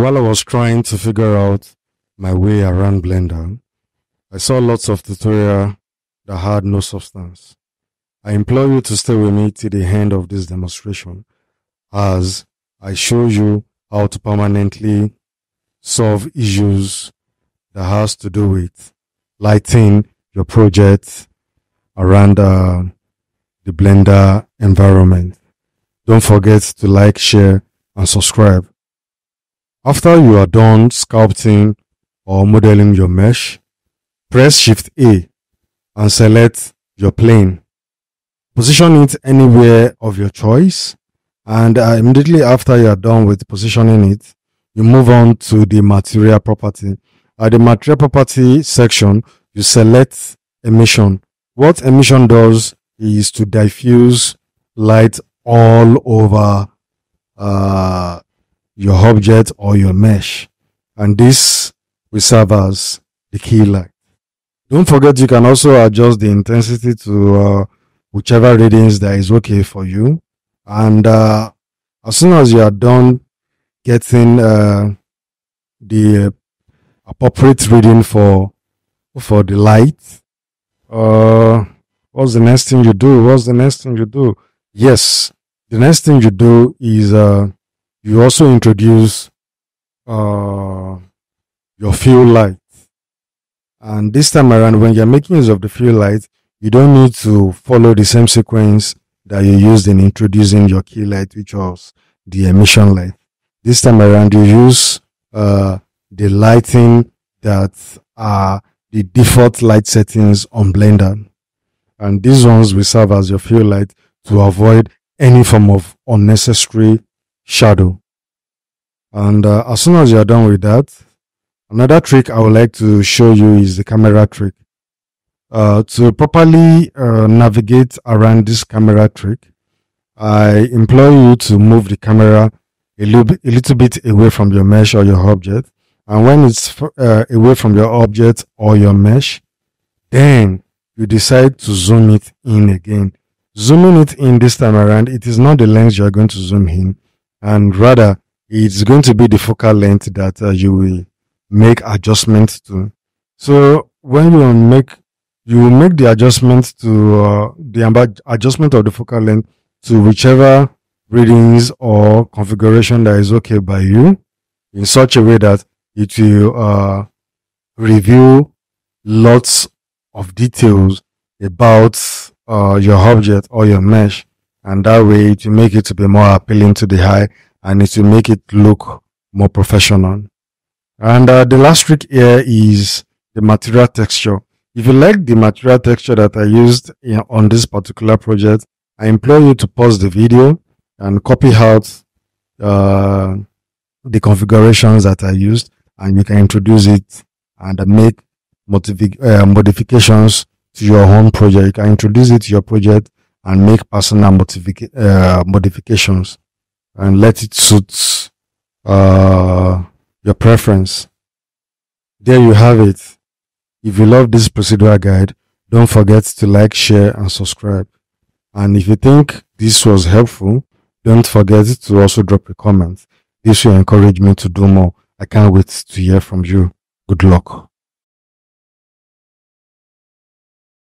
While I was trying to figure out my way around Blender, I saw lots of tutorials that had no substance. I implore you to stay with me till the end of this demonstration as I show you how to permanently solve issues that has to do with lighting your project around the Blender environment. Don't forget to like, share, and subscribe. After you are done sculpting or modeling your mesh, press Shift A and select your plane. Position it anywhere of your choice, and immediately after you are done with positioning it, you move on to the material property. At the material property section, you select emission. What emission does is to diffuse light all over your object or your mesh, and this will serve as the key light. Don't forget you can also adjust the intensity to whichever readings that is okay for you, and as soon as you are done getting the appropriate reading for the light, what's the next thing you do? Yes, the next thing you do is you also introduce your fill light. And this time around, when you're making use of the fill light, you don't need to follow the same sequence that you used in introducing your key light, which was the emission light. This time around, you use the lighting that are the default light settings on Blender. And these ones will serve as your fill light to avoid any form of unnecessary shadow. And as soon as you are done with that, another trick I would like to show you is the camera trick. To properly navigate around this camera trick, I implore you to move the camera a little bit away from your mesh or your object. And when it's away from your object or your mesh, then you decide to zoom it in again. Zooming it in this time around, it is not the lens you are going to zoom in, and rather it's going to be the focal length that you will make adjustments to. So when you make the adjustments to the adjustment of the focal length to whichever readings or configuration that is okay by you, in such a way that it will reveal lots of details about your object or your mesh, and that way it will make it to be more appealing to the eye, and it will make it look more professional. And the last trick here is the material texture. If you like the material texture that I used on this particular project, I implore you to pause the video and copy out the configurations that I used, and you can introduce it and make modifications to your own project. You can introduce it to your project and make personal modifications, and let it suit your preference. There you have it. If you love this procedural guide, don't forget to like, share, and subscribe. And if you think this was helpful, don't forget to also drop a comment. This will encourage me to do more. I can't wait to hear from you. Good luck.